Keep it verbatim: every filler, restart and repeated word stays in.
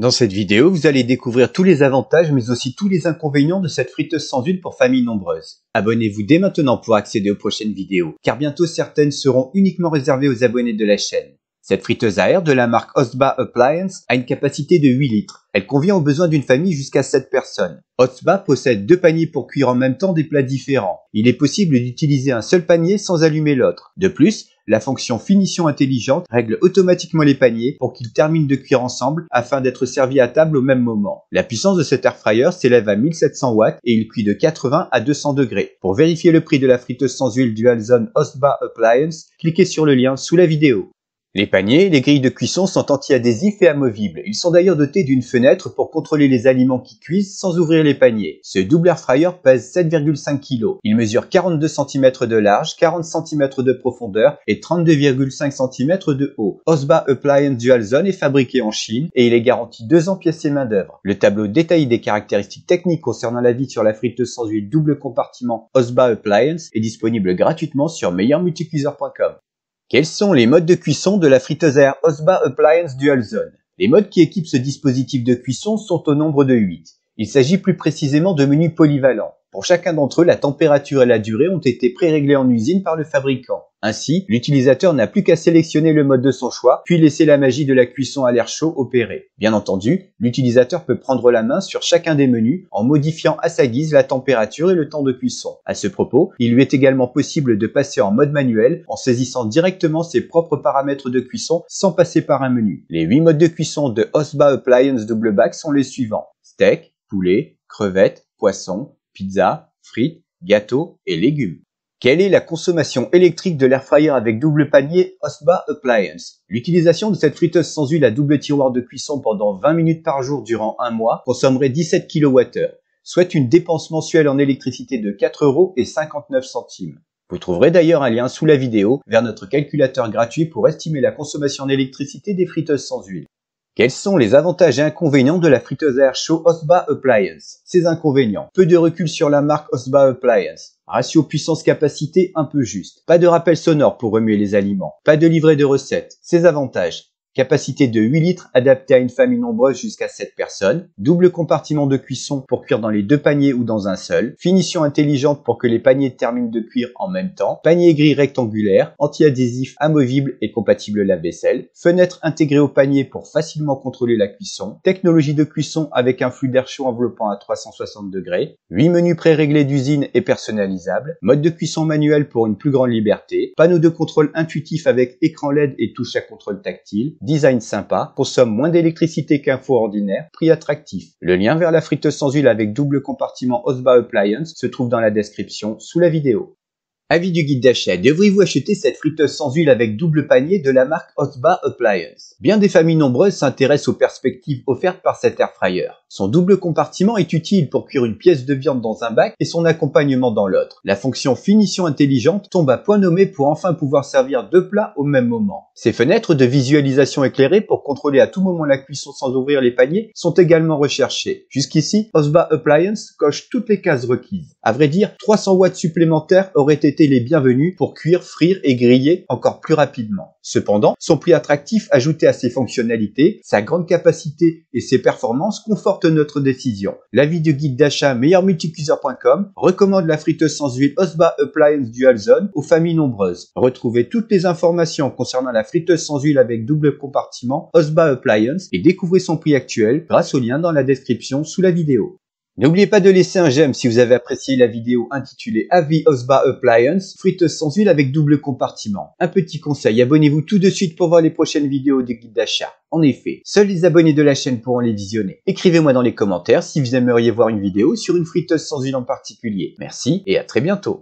Dans cette vidéo, vous allez découvrir tous les avantages mais aussi tous les inconvénients de cette friteuse sans huile pour familles nombreuses. Abonnez-vous dès maintenant pour accéder aux prochaines vidéos, car bientôt certaines seront uniquement réservées aux abonnés de la chaîne. Cette friteuse à air de la marque Ostba Appliance a une capacité de huit litres. Elle convient aux besoins d'une famille jusqu'à sept personnes. Ostba possède deux paniers pour cuire en même temps des plats différents. Il est possible d'utiliser un seul panier sans allumer l'autre. De plus, la fonction finition intelligente règle automatiquement les paniers pour qu'ils terminent de cuire ensemble afin d'être servis à table au même moment. La puissance de cet air fryer s'élève à mille sept cents watts et il cuit de quatre-vingts à deux cents degrés. Pour vérifier le prix de la friteuse sans huile Dual Zone Ostba Appliance, cliquez sur le lien sous la vidéo. Les paniers et les grilles de cuisson sont anti-adhésifs et amovibles. Ils sont d'ailleurs dotés d'une fenêtre pour contrôler les aliments qui cuisent sans ouvrir les paniers. Ce double air fryer pèse sept virgule cinq kilos. Il mesure quarante-deux centimètres de large, quarante centimètres de profondeur et trente-deux virgule cinq centimètres de haut. Ostba Appliance Dual Zone est fabriqué en Chine et il est garanti deux ans pièces et main d'œuvre. Le tableau détaillé des caractéristiques techniques concernant la vie sur la friteuse sans huile double compartiment Ostba Appliance est disponible gratuitement sur meilleur multicuiseur point com. Quels sont les modes de cuisson de la friteuse à air Ostba Appliance Dual Zone? Les modes qui équipent ce dispositif de cuisson sont au nombre de huit. Il s'agit plus précisément de menus polyvalents. Pour chacun d'entre eux, la température et la durée ont été pré-réglées en usine par le fabricant. Ainsi, l'utilisateur n'a plus qu'à sélectionner le mode de son choix, puis laisser la magie de la cuisson à l'air chaud opérer. Bien entendu, l'utilisateur peut prendre la main sur chacun des menus en modifiant à sa guise la température et le temps de cuisson. À ce propos, il lui est également possible de passer en mode manuel en saisissant directement ses propres paramètres de cuisson sans passer par un menu. Les huit modes de cuisson de Ostba Appliance Double Bac sont les suivants: steak, poulet, crevettes, poisson, pizza, frites, gâteaux et légumes. Quelle est la consommation électrique de l'air fryer avec double panier Ostba Appliance? L'utilisation de cette friteuse sans huile à double tiroir de cuisson pendant vingt minutes par jour durant un mois consommerait dix-sept kilowattheures, soit une dépense mensuelle en électricité de quatre euros cinquante-neuf. Vous trouverez d'ailleurs un lien sous la vidéo vers notre calculateur gratuit pour estimer la consommation en électricité des friteuses sans huile. Quels sont les avantages et inconvénients de la friteuse à air chaud Ostba Appliance? Ses inconvénients: peu de recul sur la marque Ostba Appliance, ratio puissance-capacité un peu juste, pas de rappel sonore pour remuer les aliments, pas de livret de recettes. Ses avantages: capacité de huit litres adaptée à une famille nombreuse jusqu'à sept personnes, double compartiment de cuisson pour cuire dans les deux paniers ou dans un seul, finition intelligente pour que les paniers terminent de cuire en même temps, panier gris rectangulaire, anti-adhésif, amovible et compatible lave-vaisselle, fenêtre intégrée au panier pour facilement contrôler la cuisson, technologie de cuisson avec un flux d'air chaud enveloppant à trois cent soixante degrés, huit menus pré-réglés d'usine et personnalisables, mode de cuisson manuel pour une plus grande liberté, panneau de contrôle intuitif avec écran L E D et touche à contrôle tactile, design sympa, consomme moins d'électricité qu'un four ordinaire, prix attractif. Le lien vers la friteuse sans huile avec double compartiment Ostba Appliance se trouve dans la description sous la vidéo. Avis du guide d'achat: devrez-vous acheter cette friteuse sans huile avec double panier de la marque Ostba Appliance? Bien des familles nombreuses s'intéressent aux perspectives offertes par cet air fryer. Son double compartiment est utile pour cuire une pièce de viande dans un bac et son accompagnement dans l'autre. La fonction finition intelligente tombe à point nommé pour enfin pouvoir servir deux plats au même moment. Ces fenêtres de visualisation éclairée pour contrôler à tout moment la cuisson sans ouvrir les paniers sont également recherchées. Jusqu'ici, Ostba Appliance coche toutes les cases requises. À vrai dire, trois cents watts supplémentaires auraient été les bienvenus pour cuire, frire et griller encore plus rapidement. Cependant, son prix attractif ajouté à ses fonctionnalités, sa grande capacité et ses performances confortent notre décision. L'avis du guide d'achat meilleur multicuiseur point com recommande la friteuse sans huile Ostba Appliance Dual Zone aux familles nombreuses. Retrouvez toutes les informations concernant la friteuse sans huile avec double compartiment Ostba Appliance et découvrez son prix actuel grâce au lien dans la description sous la vidéo. N'oubliez pas de laisser un j'aime si vous avez apprécié la vidéo intitulée Avis Ostba Appliance, friteuse sans huile avec double compartiment. Un petit conseil, abonnez-vous tout de suite pour voir les prochaines vidéos du guide d'achat. En effet, seuls les abonnés de la chaîne pourront les visionner. Écrivez-moi dans les commentaires si vous aimeriez voir une vidéo sur une friteuse sans huile en particulier. Merci et à très bientôt.